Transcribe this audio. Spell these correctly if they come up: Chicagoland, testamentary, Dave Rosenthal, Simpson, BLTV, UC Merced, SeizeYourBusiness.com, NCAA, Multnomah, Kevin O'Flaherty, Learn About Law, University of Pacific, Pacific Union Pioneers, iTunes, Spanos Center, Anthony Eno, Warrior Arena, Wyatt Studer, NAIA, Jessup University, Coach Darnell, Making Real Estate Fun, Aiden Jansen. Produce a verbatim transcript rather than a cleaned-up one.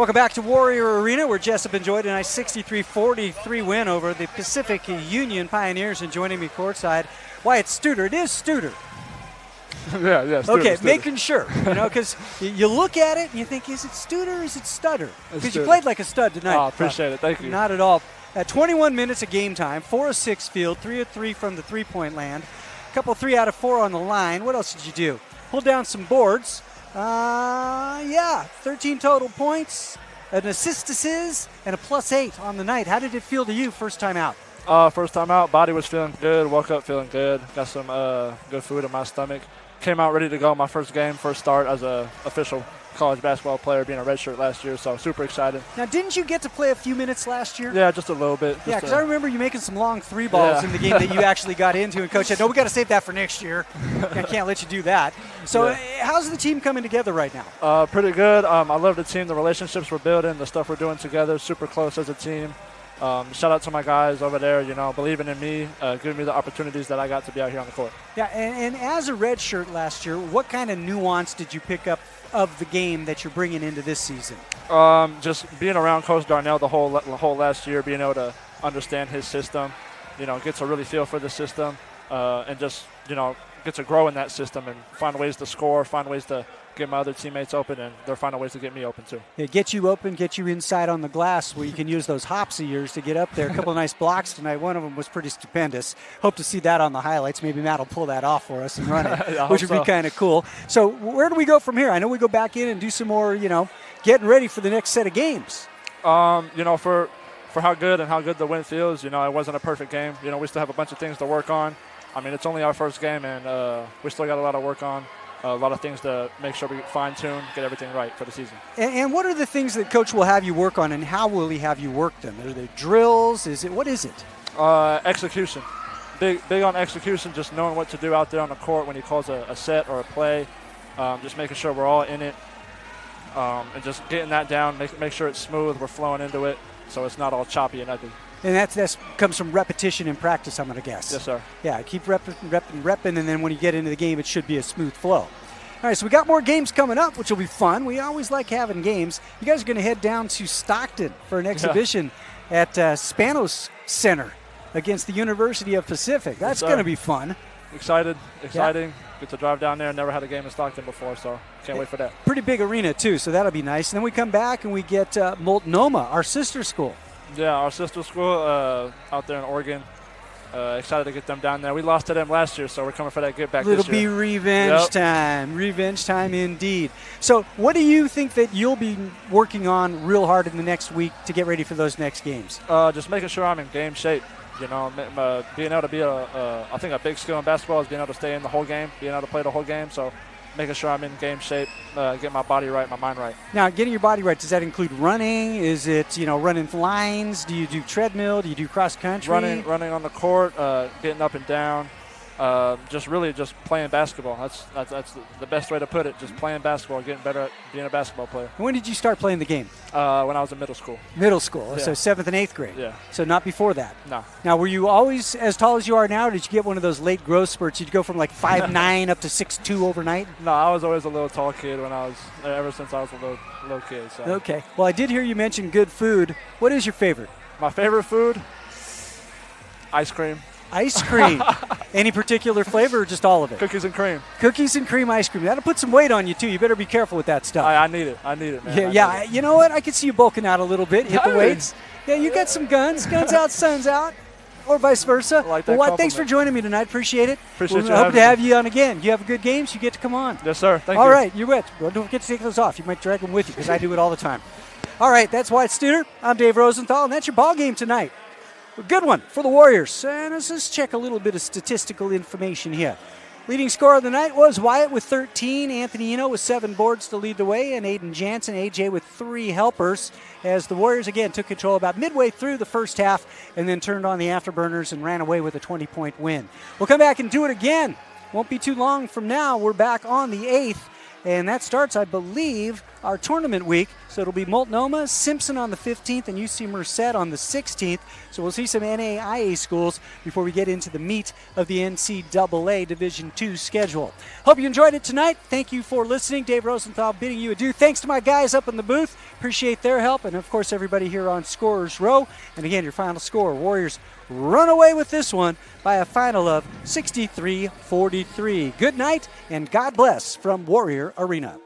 Welcome back to Warrior Arena, where Jessup enjoyed a nice sixty-three forty-three win over the Pacific Union Pioneers. And joining me courtside, Wyatt Studer. It is Studer. Yeah, yeah, Studer, okay, Studer. Making sure, you know, because you look at it and you think, is it Studer or is it Studer? Because you played like a stud tonight. Oh, appreciate uh, it. Thank you. Not at all. At twenty-one minutes of game time, four of six field, three of three from the three-point land, a couple three out of four on the line. What else did you do? Pull down some boards. Uh, yeah, thirteen total points, an assist assist, and a plus eight on the night. How did it feel to you first time out? Uh, first time out, body was feeling good, woke up feeling good, got some uh, good food in my stomach. Came out ready to go my first game, first start as a official college basketball player, being a redshirt last year, so super excited. Now, didn't you get to play a few minutes last year? Yeah, just a little bit. Yeah, because I remember you making some long three balls yeah. in the game that you actually got into, and Coach said, no, we got to save that for next year. I can't let you do that. So yeah. How's the team coming together right now? Uh, pretty good. Um, I love the team, the relationships we're building, the stuff we're doing together, super close as a team. Um, shout out to my guys over there, you know, believing in me, uh, giving me the opportunities that I got to be out here on the court. Yeah, and, and as a redshirt last year, what kind of nuance did you pick up of the game that you're bringing into this season? Um, just being around Coach Darnell the whole, the whole last year, being able to understand his system, you know, gets a really feel for the system, uh, and just, you know, get to grow in that system and find ways to score, find ways to get my other teammates open, and they're finding ways to get me open too. Yeah, get you open, get you inside on the glass where you can use those hops of yours to get up there. A couple of nice blocks tonight. One of them was pretty stupendous. Hope to see that on the highlights. Maybe Matt will pull that off for us and run it, yeah, which would so. be kind of cool. So where do we go from here? I know we go back in and do some more, you know, getting ready for the next set of games. Um, you know, for, for how good and how good the win feels, you know, it wasn't a perfect game. You know, we still have a bunch of things to work on. I mean, it's only our first game, and uh, we still got a lot of work on, uh, a lot of things to make sure we fine-tune, get everything right for the season. And, and what are the things that Coach will have you work on, and how will he have you work them? Are they drills? Is it, what is it? Uh, execution. Big, big on execution, just knowing what to do out there on the court when he calls a, a set or a play, um, just making sure we're all in it, um, and just getting that down, make, make sure it's smooth, we're flowing into it, so it's not all choppy and ugly. And that's, that's comes from repetition and practice, I'm going to guess. Yes, sir. Yeah, keep repping, repping, repping, and then when you get into the game, it should be a smooth flow. All right, so we got more games coming up, which will be fun. We always like having games. You guys are going to head down to Stockton for an exhibition yeah. at uh, Spanos Center against the University of Pacific. That's yes, going to be fun. Excited, exciting. Yeah. Get to drive down there. Never had a game in Stockton before, so can't wait for that. Pretty big arena, too, so that'll be nice. And then we come back and we get uh, Multnomah, our sister school. Yeah, our sister school uh, out there in Oregon. Uh, excited to get them down there. We lost to them last year, so we're coming for that get back this year. It'll be revenge yep. time. Revenge time indeed. So what do you think that you'll be working on real hard in the next week to get ready for those next games? Uh, just making sure I'm in game shape. You know, uh, being able to be a, uh, I think a big skill in basketball is being able to stay in the whole game, being able to play the whole game. So making sure I'm in game shape, uh, get my body right, my mind right. Now, getting your body right, does that include running? Is it, you know, running lines? Do you do treadmill? Do you do cross country? Running, running on the court, uh, getting up and down, uh, just really just playing basketball. That's, that's that's the best way to put it. Just playing basketball, getting better at being a basketball player. When did you start playing the game? Uh, when I was in middle school. Middle school, yeah. So seventh and eighth grade. Yeah. So not before that. No. Now, were you always as tall as you are now, or did you get one of those late growth spurts? You'd go from like five nine up to six two overnight? No, I was always a little tall kid when I was, ever since I was a little, little kid. So. Okay. Well, I did hear you mention good food. What is your favorite? My favorite food? Ice cream. Ice cream. Any particular flavor or just all of it? Cookies and cream. Cookies and cream ice cream. That'll put some weight on you, too. You better be careful with that stuff. I, I need it. I need it, man. Yeah, yeah. It. You know what? I could see you bulking out a little bit, hit the weights. Yeah, you yeah. got some guns. Guns out, sun's out, or vice versa. Like that well, thanks for joining me tonight. Appreciate it. Appreciate well, you hope to have you on again. You have a good game, so you get to come on. Yes, sir. Thank all you. All right. You're right. Well, don't forget to take those off. You might drag them with you because I do it all the time. All right. That's Wyatt Studer. I'm Dave Rosenthal, and that's your ball game tonight. A good one for the Warriors. And let's just check a little bit of statistical information here. Leading scorer of the night was Wyatt with thirteen, Anthony Eno with seven boards to lead the way, and Aiden Jansen, A J, with three helpers as the Warriors again took control about midway through the first half and then turned on the afterburners and ran away with a twenty-point win. We'll come back and do it again. Won't be too long from now. We're back on the eighth, and that starts, I believe, our tournament week. So it'll be Multnomah, Simpson on the fifteenth, and U C Merced on the sixteenth. So we'll see some N A I A schools before we get into the meat of the N C double A Division two schedule. Hope you enjoyed it tonight. Thank you for listening. Dave Rosenthal bidding you adieu. Thanks to my guys up in the booth. Appreciate their help. And, of course, everybody here on Scorer's Row. And, again, your final score, Warriors run away with this one by a final of sixty-three forty-three. Good night and God bless from Warrior Arena.